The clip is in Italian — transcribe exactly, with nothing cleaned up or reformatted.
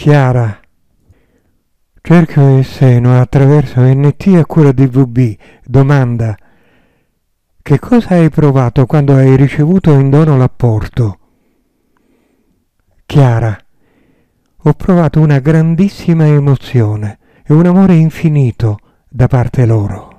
chiara. Cerchio e seno attraverso N T a cura di V B. Domanda: che cosa hai provato quando hai ricevuto in dono l'apporto? Chiara: ho provato una grandissima emozione e un amore infinito da parte loro.